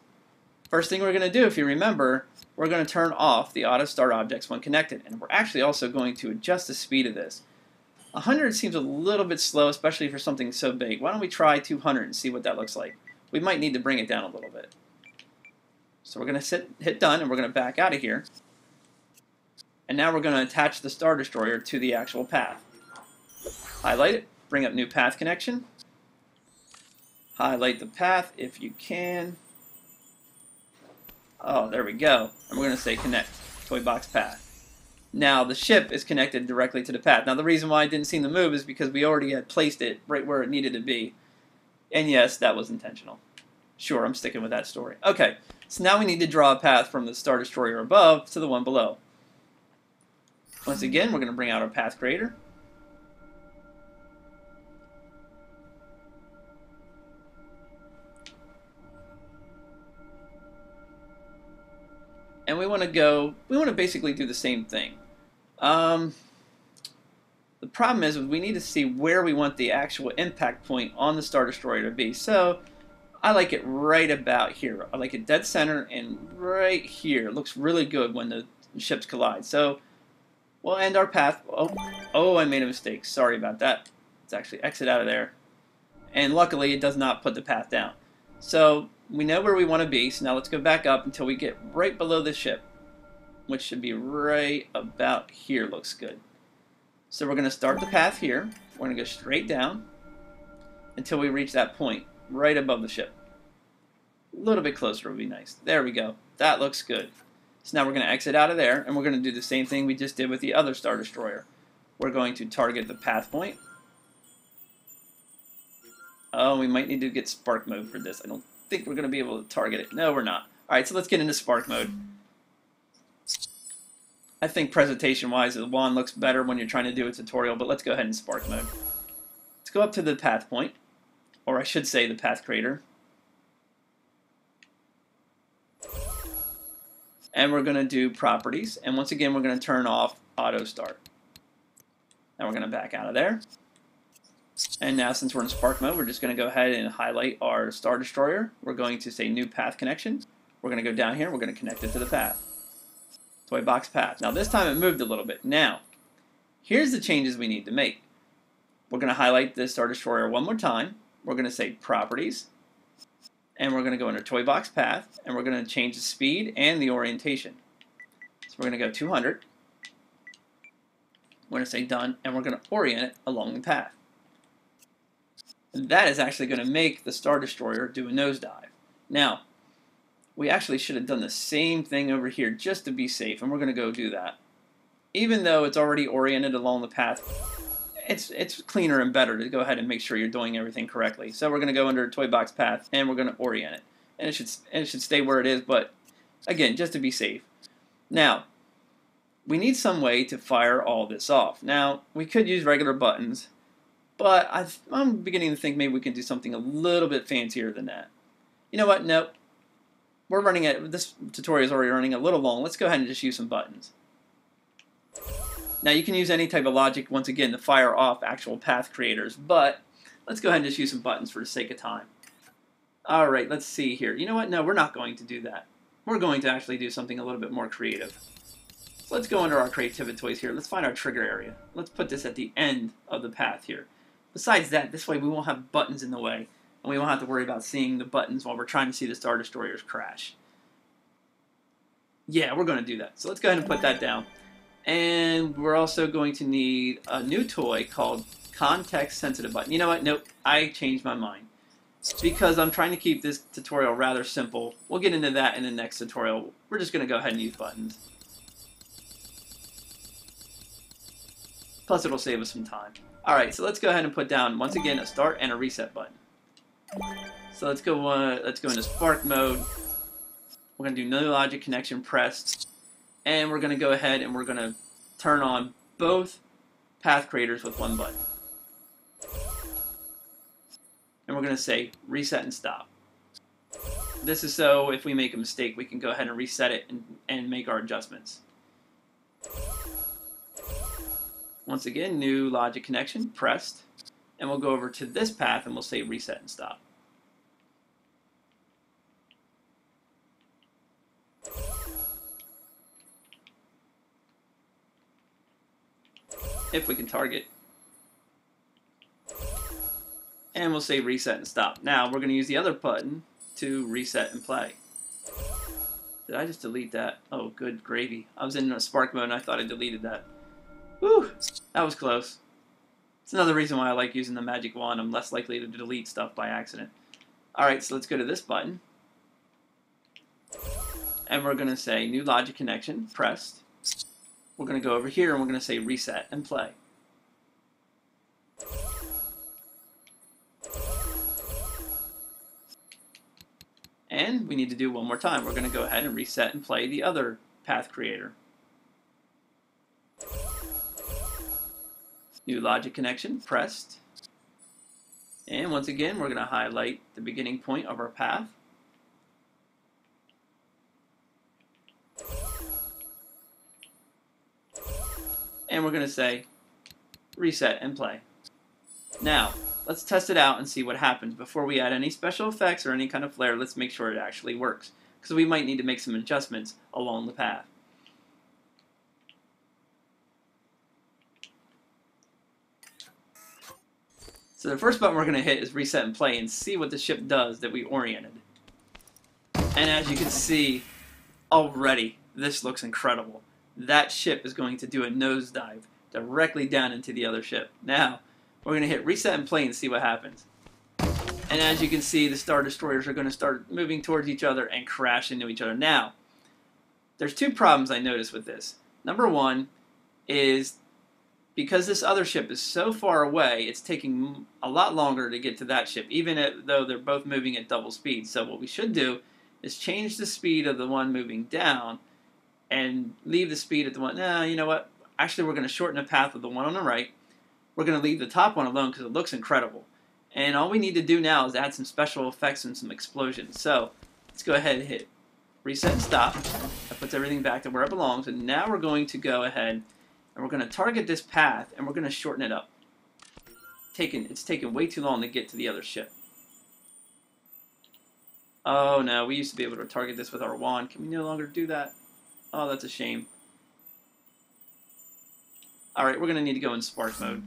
First thing we're going to do, if you remember, we're going to turn off the auto start objects when connected, and we're actually also going to adjust the speed of this. 100 seems a little bit slow, especially for something so big. Why don't we try 200 and see what that looks like? We might need to bring it down a little bit. So we're going to hit done, and we're going to back out of here. And now we're going to attach the Star Destroyer to the actual path. Highlight it, bring up new path connection. Highlight the path if you can. Oh, there we go. And we're going to say connect toy box path. Now the ship is connected directly to the path. Now the reason why it didn't seem to move is because we already had placed it right where it needed to be. And yes, that was intentional. Sure, I'm sticking with that story. Okay, so now we need to draw a path from the Star Destroyer above to the one below. Once again, we're going to bring out our Path Creator. And we want to basically do the same thing. The problem is we need to see where we want the actual impact point on the Star Destroyer to be. So I like it right about here. I like it dead center and right here. It looks really good when the ships collide. So we'll end our path. Oh, I made a mistake. Sorry about that. Let's actually exit out of there. And luckily it does not put the path down. So we know where we want to be, so now let's go back up until we get right below the ship, which should be right about here. Looks good. So we're going to start the path here. We're going to go straight down until we reach that point right above the ship. A little bit closer would be nice. There we go. That looks good. So now we're going to exit out of there, and we're going to do the same thing we just did with the other Star Destroyer. We're going to target the path point. Oh, we might need to get Spark mode for this. I don't think we're going to be able to target it. No, we're not. Alright, so let's get into Spark mode. I think presentation-wise, the wand looks better when you're trying to do a tutorial, but let's go ahead and Spark mode. Let's go up to the path point, or I should say the Path Creator. and we're going to do properties, and once again we're going to turn off auto start. Now we're going to back out of there, and now since we're in spark mode, we're just going to go ahead and highlight our Star Destroyer. We're going to say new path connection. We're going to go down here and we're going to connect it to the path. Toy Box path. Now this time it moved a little bit. Now here's the changes we need to make. We're going to highlight the Star Destroyer one more time. We're going to say properties, and we're going to go under Toy Box path, and we're going to change the speed and the orientation. So we're going to go 200. We're going to say done, and we're going to orient it along the path. And that is actually going to make the Star Destroyer do a nosedive. Now, we actually should have done the same thing over here just to be safe, and we're going to go do that. Even though it's already oriented along the path, it's cleaner and better to go ahead and make sure you're doing everything correctly. So we're going to go under Toy Box path, and we're going to orient it. And it should stay where it is, but again, just to be safe. Now, we need some way to fire all this off. Now, we could use regular buttons, but I'm beginning to think maybe we can do something a little bit fancier than that. You know what? Nope. We're running at this tutorial is already running a little long. Let's go ahead and just use some buttons. Now you can use any type of logic, once again, to fire off actual path creators, but let's go ahead and just use some buttons for the sake of time. Alright, let's see here. You know what? No, we're not going to do that. We're going to actually do something a little bit more creative. So let's go under our creativity toys here. Let's find our trigger area. Let's put this at the end of the path here. Besides that, this way we won't have buttons in the way, and we won't have to worry about seeing the buttons while we're trying to see the Star Destroyers crash. Yeah, we're going to do that. So let's go ahead and put that down. And we're also going to need a new toy called Context Sensitive Button. You know what? Nope, I changed my mind. Because I'm trying to keep this tutorial rather simple. We'll get into that in the next tutorial. We're just going to go ahead and use buttons. Plus it'll save us some time. Alright, so let's go ahead and put down, once again, a start and a reset button. So let's go into spark mode. We're going to do no logic connection pressed. And we're going to go ahead and we're going to turn on both path creators with one button. And we're going to say reset and stop. This is so if we make a mistake, we can go ahead and reset it and make our adjustments. Once again, new logic connection, pressed. And we'll go over to this path and we'll say reset and stop. If we can target. And we'll say reset and stop. Now we're going to use the other button to reset and play. Did I just delete that? Oh, good gravy. I was in a spark mode and I thought I deleted that. Whew, that was close. It's another reason why I like using the magic wand. I'm less likely to delete stuff by accident. Alright, so let's go to this button. And we're going to say new logic connection, pressed. We're going to go over here and we're going to say reset and play. And we need to do one more time. We're going to go ahead and reset and play the other path creator. New logic connection, pressed. And once again, we're going to highlight the beginning point of our path. And we're going to say reset and play. Now, let's test it out and see what happens. Before we add any special effects or any kind of flair, let's make sure it actually works. Because we might need to make some adjustments along the path. So the first button we're going to hit is reset and play and see what the ship does that we oriented. And as you can see, already this looks incredible. That ship is going to do a nosedive directly down into the other ship. Now, we're going to hit reset and play and see what happens. And as you can see, the Star Destroyers are going to start moving towards each other and crash into each other. Now, there's two problems I noticed with this. Number one is because this other ship is so far away, it's taking a lot longer to get to that ship, even though they're both moving at double speed. So what we should do is change the speed of the one moving down and leave the speed at the one. Nah, you know what? Actually, we're going to shorten the path of the one on the right. We're going to leave the top one alone because it looks incredible. And all we need to do now is add some special effects and some explosions. So let's go ahead and hit reset and stop. I That puts everything back to where it belongs. And now we're going to go ahead and we're going to target this path and we're going to shorten it up. It's taken way too long to get to the other ship. Oh no, we used to be able to target this with our wand. Can we no longer do that? Oh, that's a shame. Alright, we're going to need to go in spark mode.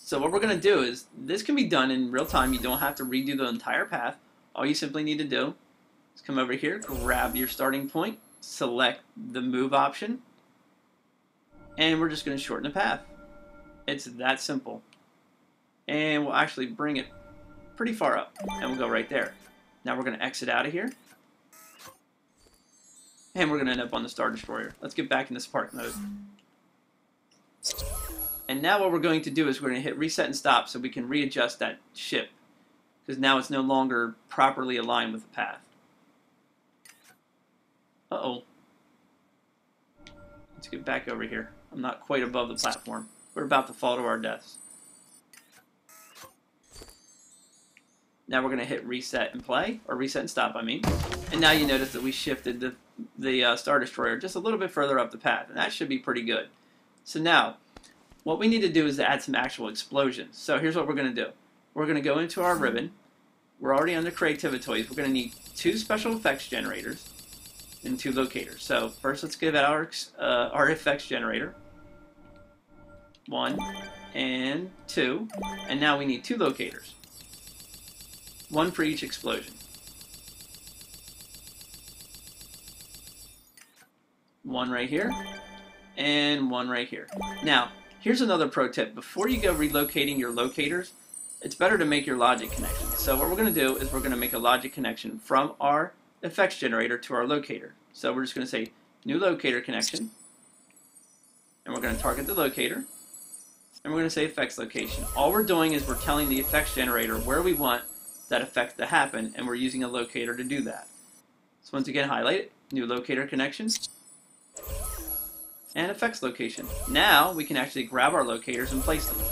So what we're going to do is, this can be done in real time. You don't have to redo the entire path. All you simply need to do is come over here, grab your starting point, select the move option, and we're just going to shorten the path. It's that simple. And we'll actually bring it pretty far up, and we'll go right there. Now we're going to exit out of here, and we're going to end up on the Star Destroyer. Let's get back into spark mode. And now what we're going to do is we're going to hit reset and stop so we can readjust that ship, because now it's no longer properly aligned with the path. Uh-oh. Let's get back over here. I'm not quite above the platform. We're about to fall to our deaths. Now we're going to hit reset and play, or reset and stop, I mean. And now you notice that we shifted the Star Destroyer just a little bit further up the path, and that should be pretty good. So now, what we need to do is to add some actual explosions. So here's what we're going to do. We're going to go into our ribbon. We're already under Creativity Toys. We're going to need 2 special effects generators and 2 locators. So first let's give out our effects generator. 1 and 2. And now we need 2 locators. 1 for each explosion. 1 right here and 1 right here. Now, here's another pro tip. Before you go relocating your locators, it's better to make your logic connection. So what we're going to do is we're going to make a logic connection from our effects generator to our locator. So we're just going to say new locator connection, and we're going to target the locator, and we're going to say effects location. All we're doing is we're telling the effects generator where we want that effect to happen, and we're using a locator to do that. So once again, highlight it, new locator connections, and effects location. Now we can actually grab our locators and place them.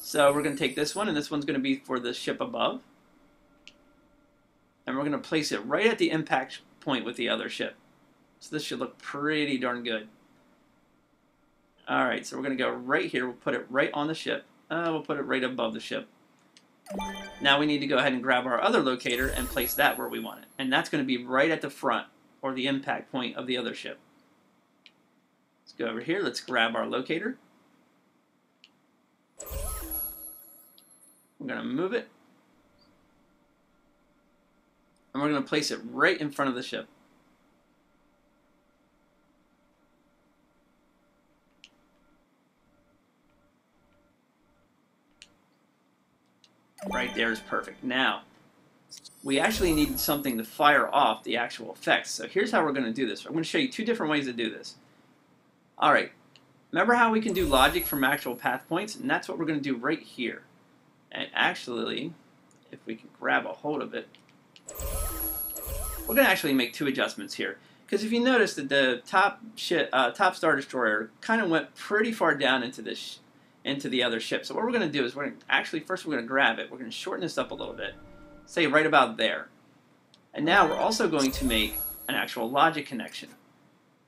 So we're going to take this one, and this one's going to be for the ship above, and we're going to place it right at the impact point with the other ship. So this should look pretty darn good. Alright, so we're going to go right here, we'll put it right on the ship, we'll put it right above the ship. Now we need to go ahead and grab our other locator and place that where we want it, and that's going to be right at the front, or the impact point of the other ship. Let's go over here, let's grab our locator. We're going to move it, and we're going to place it right in front of the ship. Right there is perfect. Now, we actually need something to fire off the actual effects. So here's how we're going to do this. I'm going to show you 2 different ways to do this. Alright, remember how we can do logic from actual path points? And that's what we're going to do right here. And actually, if we can grab a hold of it, we're going to actually make 2 adjustments here. Because if you notice that the top Star Destroyer kind of went pretty far down into this into the other ship. So what we're going to do is we're going to actually, first we're going to grab it. We're going to shorten this up a little bit. Say right about there. And now we're also going to make an actual logic connection.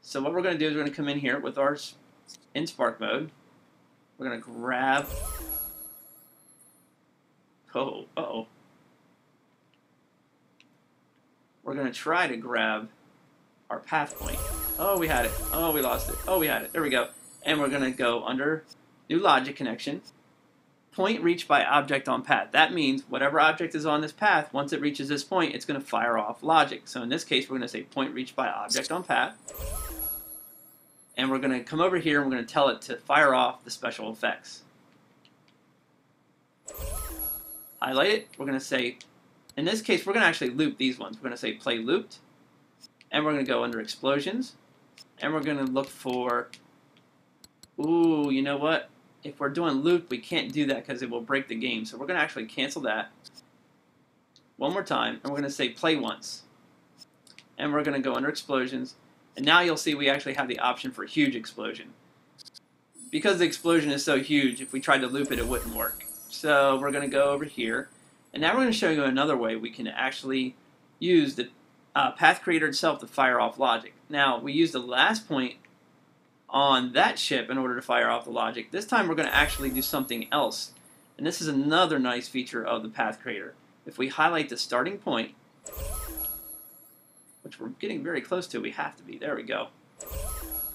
So what we're going to do is we're going to come in here with our in spark mode. We're going to grab... Oh, uh-oh. We're going to try to grab our path point. Oh, we had it. Oh, we lost it. Oh, we had it. There we go. And we're going to go under... New logic connection, point reached by object on path. That means whatever object is on this path, once it reaches this point, it's going to fire off logic. So in this case, we're going to say point reached by object on path. And we're going to come over here and we're going to tell it to fire off the special effects. Highlight it. We're going to say, in this case, we're going to actually loop these ones. We're going to say play looped. And we're going to go under explosions. And we're going to look for, ooh, you know what? If we're doing loop, we can't do that because it will break the game. So we're going to actually cancel that one more time, and we're going to say play once. And we're going to go under explosions. And now you'll see we actually have the option for huge explosion. Because the explosion is so huge, if we tried to loop it, it wouldn't work. So we're going to go over here. And now we're going to show you another way we can actually use the Path Creator itself to fire off logic. Now, we used the last point on that chip in order to fire off the logic. This time we're going to actually do something else. And this is another nice feature of the Path Creator. If we highlight the starting point, which we're getting very close to, we have to be, there we go.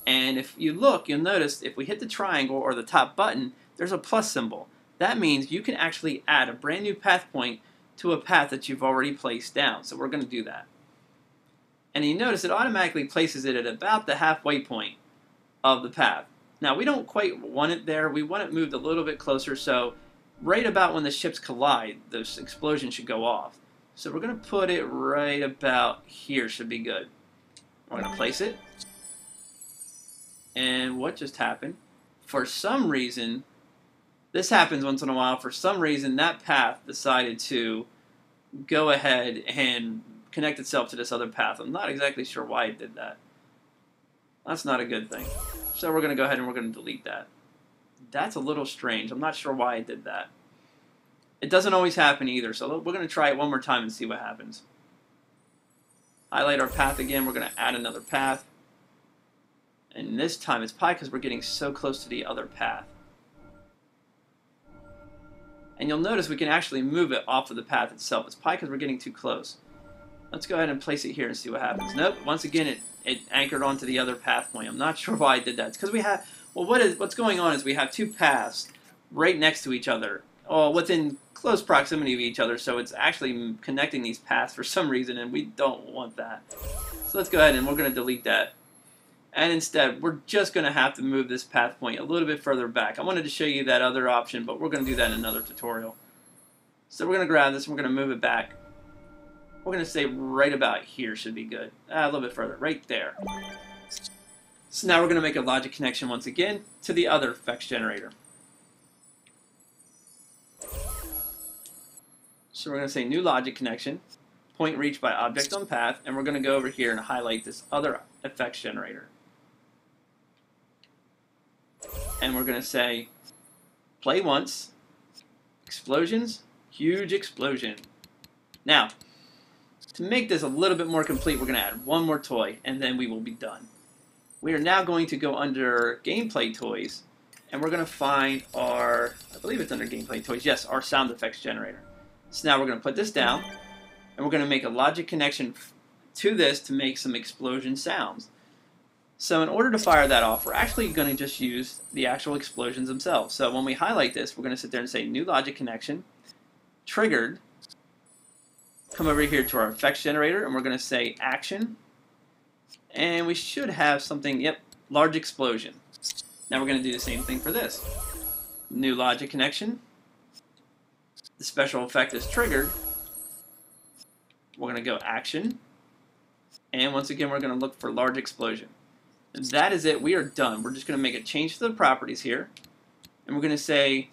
And if you look, you'll notice if we hit the triangle or the top button, there's a plus symbol. That means you can actually add a brand new path point to a path that you've already placed down. So we're going to do that. And you notice it automatically places it at about the halfway point of the path. Now, we don't quite want it there. We want it moved a little bit closer, so right about when the ships collide, this explosion should go off. So we're going to put it right about here, should be good. We're going to place it. And what just happened? For some reason, this happens once in a while, for some reason that path decided to go ahead and connect itself to this other path. I'm not exactly sure why it did that. That's not a good thing. So we're going to go ahead and we're going to delete that. That's a little strange. I'm not sure why it did that. It doesn't always happen either, so we're going to try it one more time and see what happens. Highlight our path again. We're going to add another path. And this time it's probably because we're getting so close to the other path. And you'll notice we can actually move it off of the path itself. It's probably because we're getting too close. Let's go ahead and place it here and see what happens. Nope, once again it anchored onto the other path point. I'm not sure why I did that. It's because we have, well, what's going on is we have two paths right next to each other, or within close proximity of each other, so it's actually connecting these paths for some reason, and we don't want that. So let's go ahead and we're going to delete that. And instead, we're just going to have to move this path point a little bit further back. I wanted to show you that other option, but we're going to do that in another tutorial. So we're going to grab this and we're going to move it back. We're going to say right about here should be good. A little bit further, right there. So now we're going to make a logic connection once again to the other effects generator. So we're going to say new logic connection, point reached by object on path, and we're going to go over here and highlight this other effects generator. And we're going to say, play once, explosions, huge explosion. Now, to make this a little bit more complete, we're going to add one more toy, and then we will be done. We are now going to go under Gameplay Toys, and we're going to find our, I believe it's under Gameplay Toys, yes, our sound effects generator. So now we're going to put this down, and we're going to make a logic connection to this to make some explosion sounds. So in order to fire that off, we're actually going to just use the actual explosions themselves. So when we highlight this, we're going to sit there and say new logic connection, triggered, come over here to our effects generator, and we're going to say action, and we should have something, yep, large explosion. Now we're going to do the same thing for this. New logic connection, the special effect is triggered, we're going to go action, and once again we're going to look for large explosion. And that is it. We are done. We're just going to make a change to the properties here. And we're going to say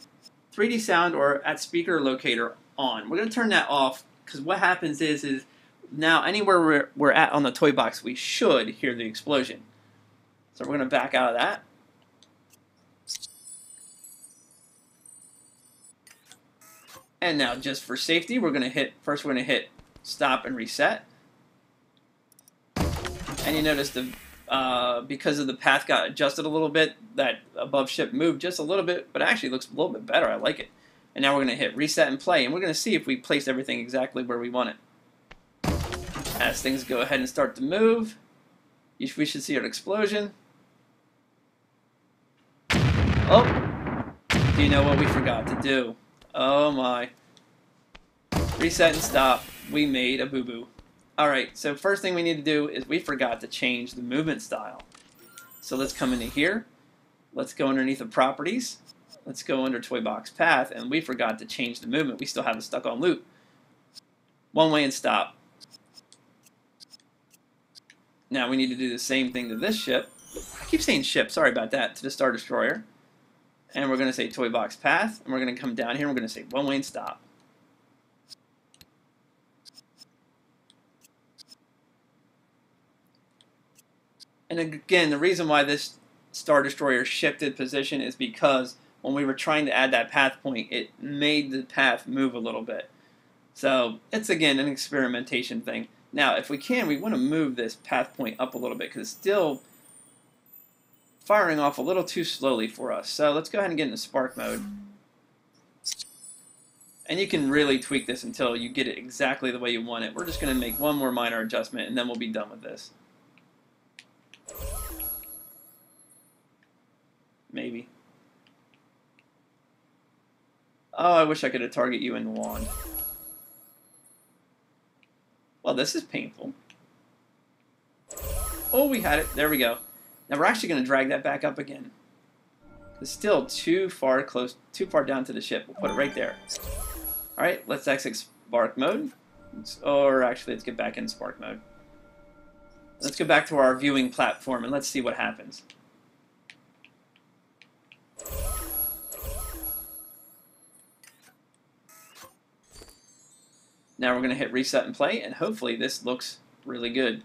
3D sound or at speaker locator on. We're going to turn that off because what happens is now anywhere we're at on the toy box, we should hear the explosion. So we're going to back out of that. And now just for safety, we're going to hit, first we're going to hit stop and reset. And you notice the because of the path got adjusted a little bit, that above ship moved just a little bit, but it actually looks a little bit better. I like it. And now we're going to hit reset and play, and we're going to see if we placed everything exactly where we want it. As things go ahead and start to move, we should see an explosion. Oh! Do you know what we forgot to do? Oh my. Reset and stop. We made a boo-boo. Alright, so first thing we need to do is we forgot to change the movement style. So let's come into here. Let's go underneath the properties. Let's go under Toy Box Path, and we forgot to change the movement. We still have it stuck on loop. One way and stop. Now we need to do the same thing to this ship. I keep saying ship, sorry about that, to the Star Destroyer. And we're going to say Toy Box Path, and we're going to come down here and we're going to say one way and stop. And again, the reason why this Star Destroyer shifted position is because when we were trying to add that path point, it made the path move a little bit. So it's, again, an experimentation thing. Now, if we can, we want to move this path point up a little bit because it's still firing off a little too slowly for us. So let's go ahead and get into spark mode. And you can really tweak this until you get it exactly the way you want it. We're just going to make one more minor adjustment and then we'll be done with this. Maybe. Oh, I wish I could have targeted you in the wand. Well, this is painful. Oh, we had it. There we go. Now we're actually going to drag that back up again. It's still too far close, too far down to the ship. We'll put it right there. All right, let's exit spark mode. Or actually, let's get back in spark mode. Let's go back to our viewing platform and let's see what happens. Now we're going to hit reset and play, and hopefully this looks really good.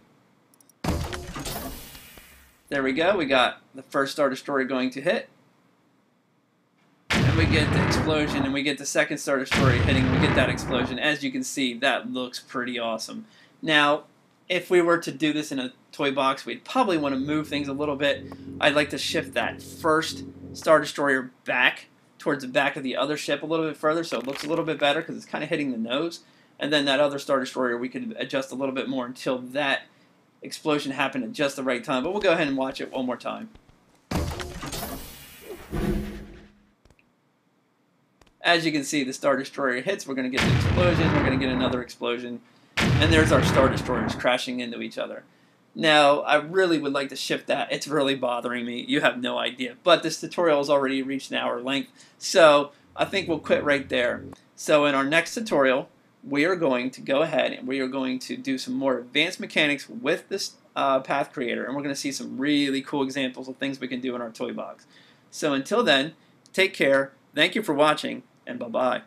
There we go. We got the first Star Destroyer going to hit. And we get the explosion, and we get the second Star Destroyer hitting. We get that explosion. As you can see, that looks pretty awesome. Now, if we were to do this in a toy box, we'd probably want to move things a little bit. I'd like to shift that first Star Destroyer back towards the back of the other ship a little bit further, so it looks a little bit better because it's kind of hitting the nose. And then that other Star Destroyer, we could adjust a little bit more until that explosion happened at just the right time. But we'll go ahead and watch it one more time. As you can see, the Star Destroyer hits. We're going to get the explosion. We're going to get another explosion. And there's our Star Destroyers crashing into each other. Now, I really would like to shift that. It's really bothering me. You have no idea. But this tutorial has already reached an hour length. So I think we'll quit right there. So in our next tutorial, we are going to go ahead and we are going to do some more advanced mechanics with this Path Creator, and we're going to see some really cool examples of things we can do in our toy box. So until then, take care, thank you for watching, and bye-bye.